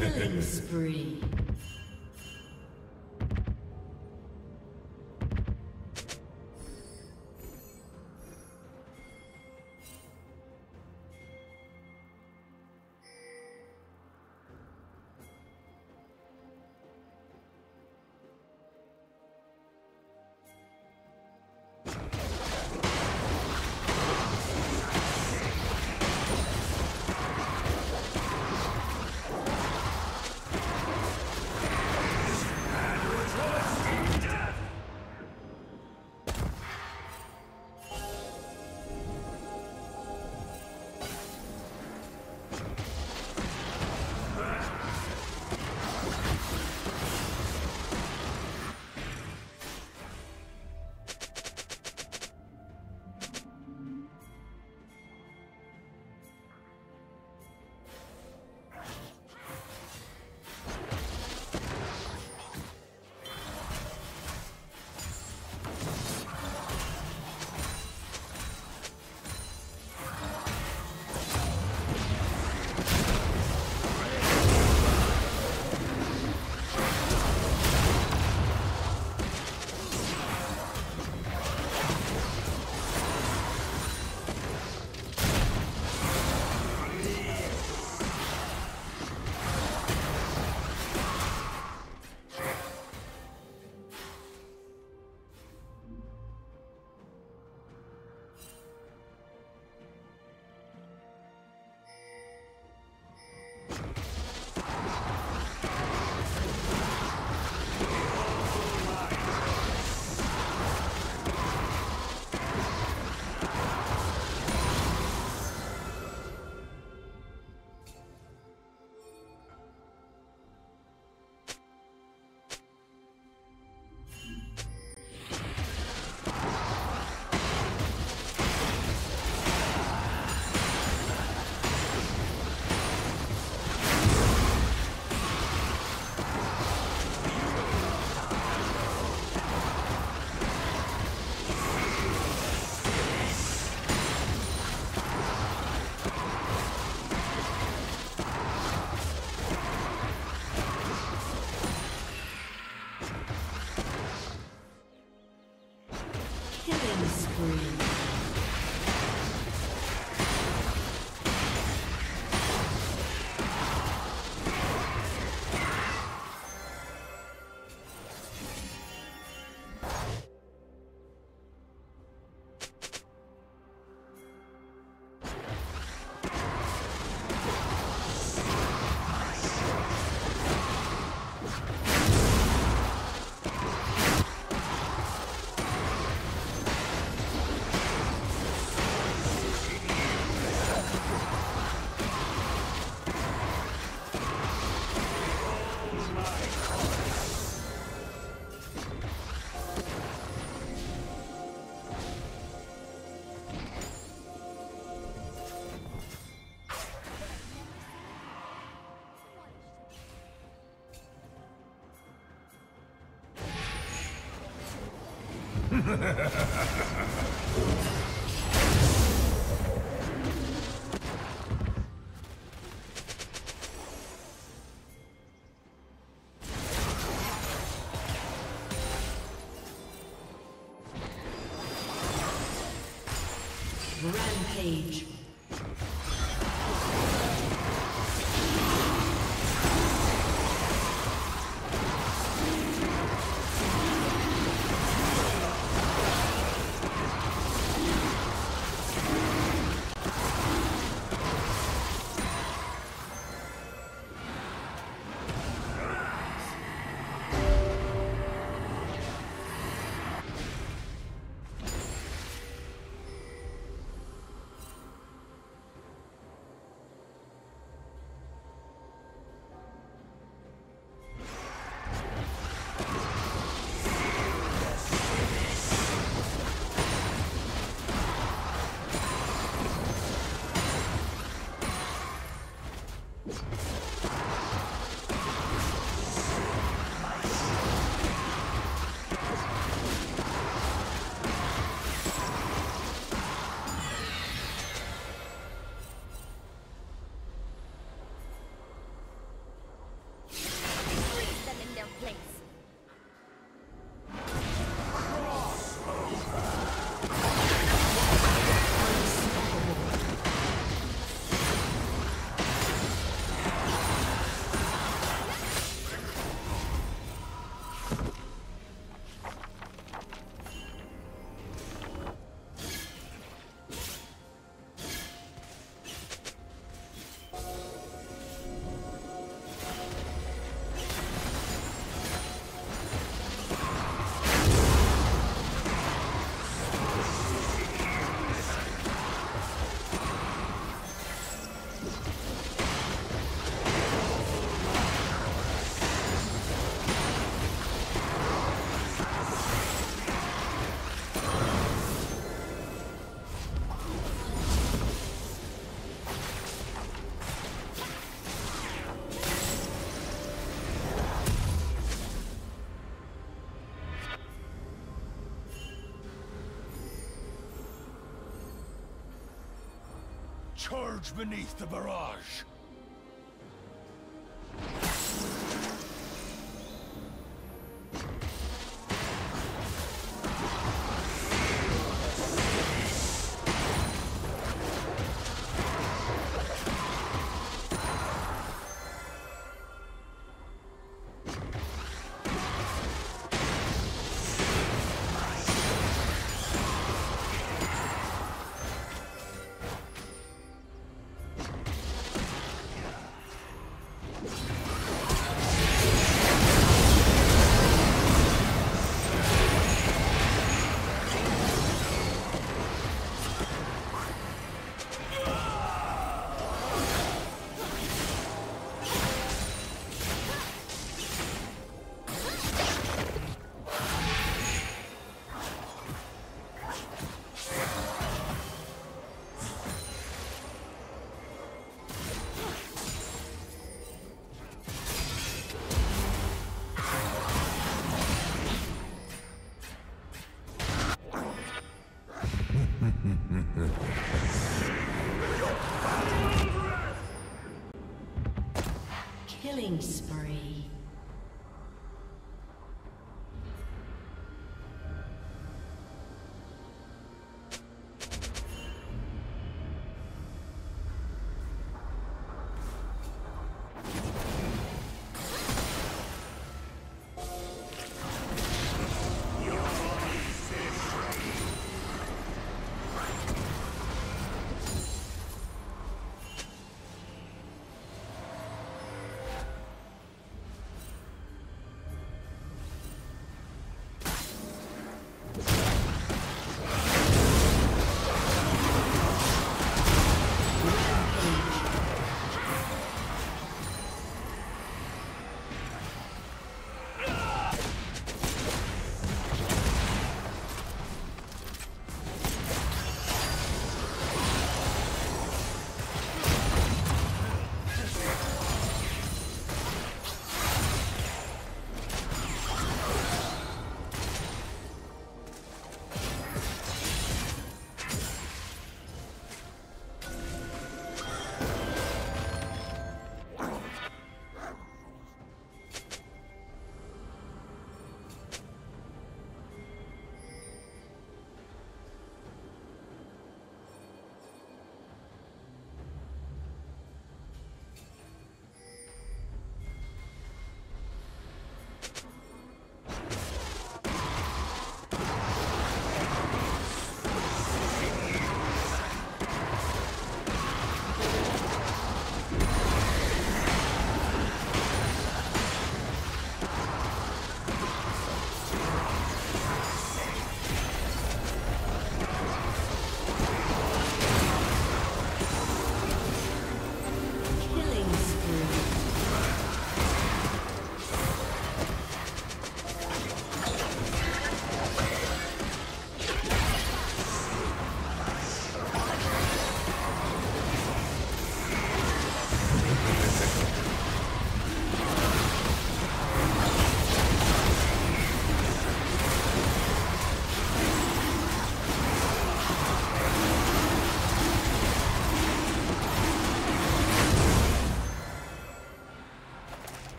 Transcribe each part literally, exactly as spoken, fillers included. Killing spree. Rampage. Charge beneath the barrage! Killing spree.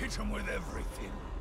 Hit him with everything.